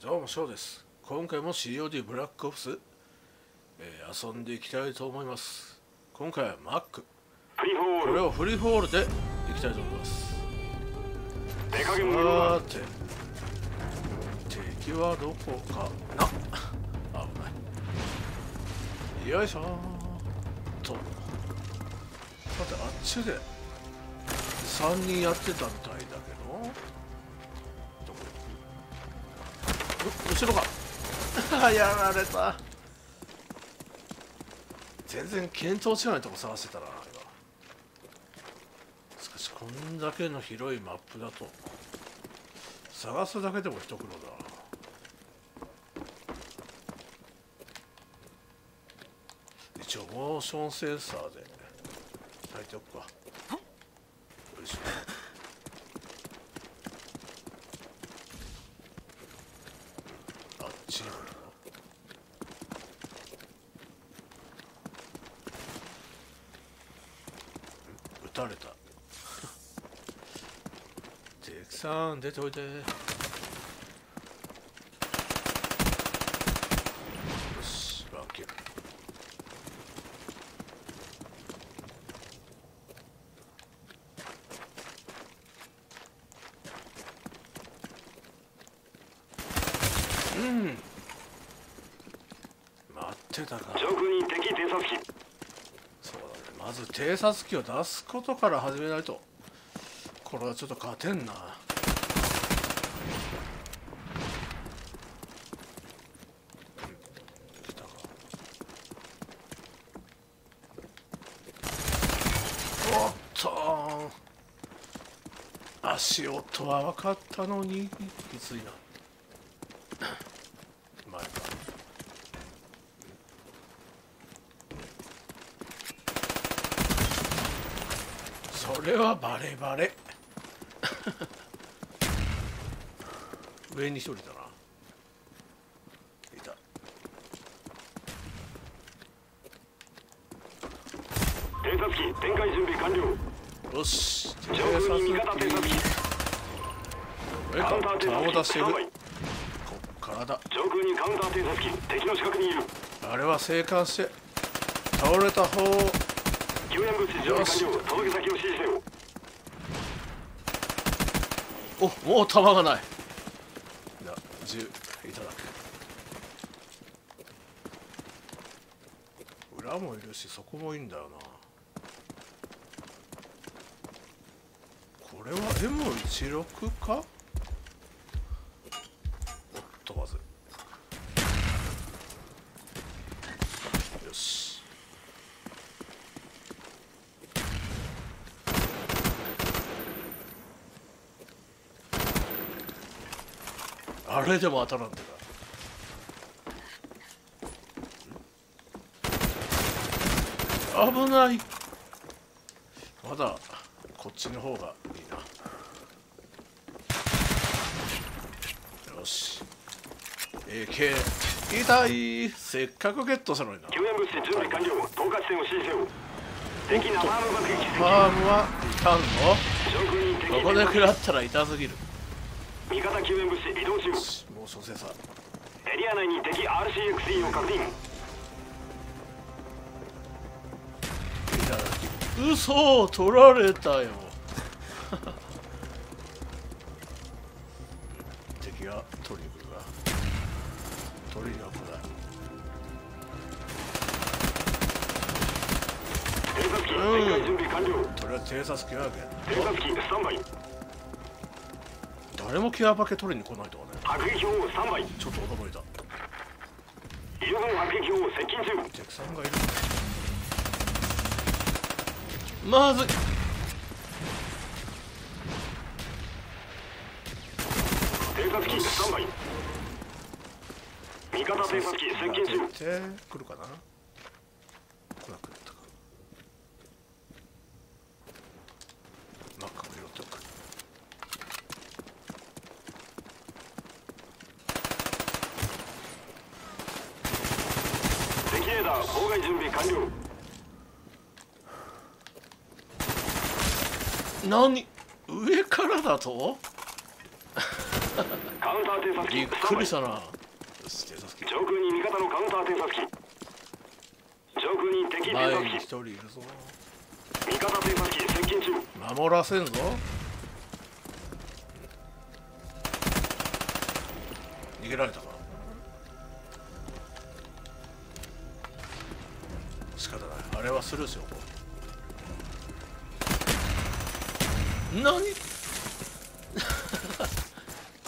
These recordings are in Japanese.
どうもショーです。今回も COD ブラックオプス、遊んでいきたいと思います。今回はマック、これをフリーフォールでいきたいと思います。さて、敵はどこかな。危ない。よいしょーっと。さて、あっちで3人やってたみたいだけど、後ろかやられた。全然見当違いのとこ探してたな。しかしこんだけの広いマップだと探すだけでも一苦労だ。一応モーションセンサーで焚いておくか。よいしょ。撃たれた。敵さん出ておいて。よし、バンキル。待ってたか。上空に敵偵察機。まず偵察機を出すことから始めないと、これはちょっと勝てんな。来たか。おっと、足音は分かったのにきついな。前か。これはバレバレ上に一人だな。いた。偵察機展開準備完了。よし、偵察機カウンター偵察機顔を出している。こっからだ。上空にカウンター偵察機、敵の近くにいる。あれは生還して倒れた方を。救援物資準備完了。届け先を指示せよ。お、もう弾がない。じゃあ銃いただく。裏もいるし、そこもいいんだよな。これは M16 か。おっと、まずよし。あれでも当たらんでだ。危ない。まだこっちの方がいいな。よし、 AK 痛い。せっかくゲットしたのにな。救援物資準備完了。投下地点を指示せよ。敵のアームはいたんの。ここで食らったら痛すぎる。味方救援物資移動中。モーションセンサー。エリア内に敵 RCXE を確認。嘘を取られたよ敵が取りに来るな。取りには来ない。偵察機展開準備完了。これは偵察機やけん。偵察機スタンバイ。誰もケアパケ取りに来ないとはね。迫撃砲スタンバイ。ちょっと驚いた。イオン迫撃砲接近中。敵さんがいる。まずい。偵察機スタンバイ。味方偵察機接近中。来るかな。来なくなったか。マッカーを拾っておく。妨害準備完了。何、上からだとカウンびっくりしたな。上空に味方のカウンター偵察機、上空に敵偵察機、一人いるぞ。味方偵察機接近中。守らせんぞ。逃げられたか。仕方ない。あれはスルーですよ。何？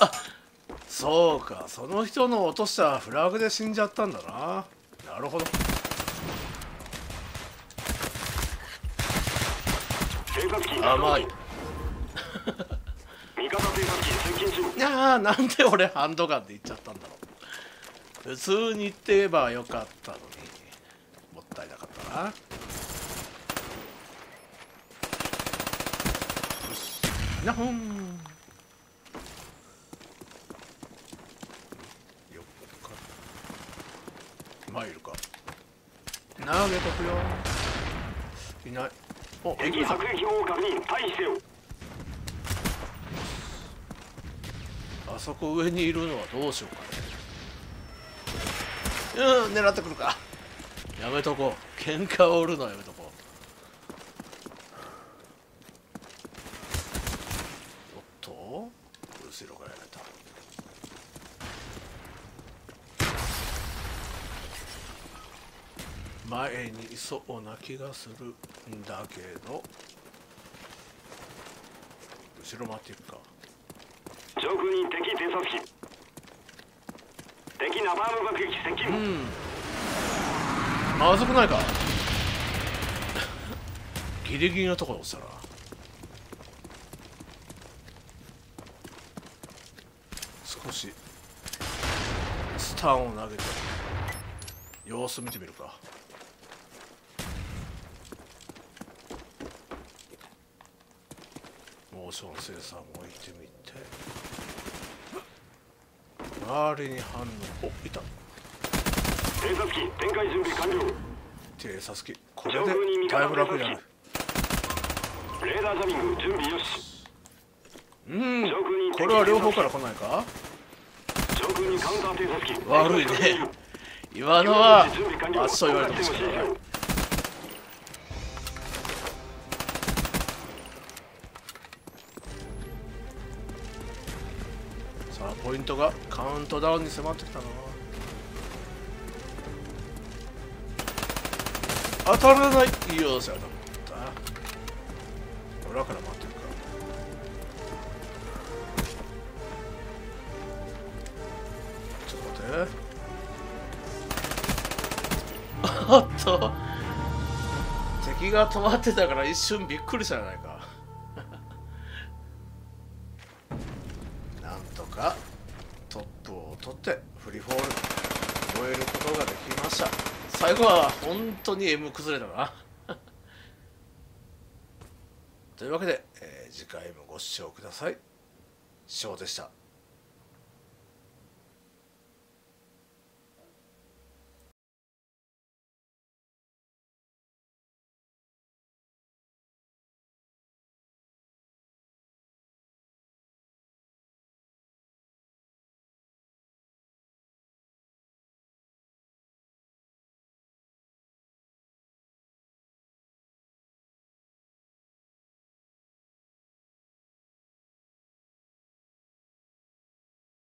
あ、そうか、その人の落としたフラグで死んじゃったんだな。なるほど。甘い。いやー、なんで俺ハンドガンで行っちゃったんだろう。普通に行って言えばよかったのに、もったいなかったな。なほんよっかマイルか投げとくよ。いない。おっ、敵迫撃砲を確認、退避せよ。あそこ上にいるのはどうしようかね。うん、狙ってくるか。やめとこう、喧嘩を売るのはやめとこう。前にいそうな気がするんだけど、後ろ回っていくか。上空に敵偵察機、敵ナバーム爆撃接近。うん、まずくないか。ギリギリのところ落ちたな。少しスタンを投げて様子見てみるか。生産を置いてみて、周りに反応。お、いた。偵察機展開準備完了。偵察機、これでだいぶ楽になる。レーダージャミング準備よし。うん、これは両方から来ないか。上空にカウンター偵察機。悪いね、今のはあっそう言われてますからね。ポイントがカウントダウンに迫ってきたな。当たらないようじゃなかった。裏から待ってるか。ちょっと待って。おっと、敵が止まってたから一瞬びっくりしたじゃないか。なんとか。トップを取ってフリーフォール終えることができました。最後は本当に M 崩れたな。というわけで、次回もご視聴ください。翔でした。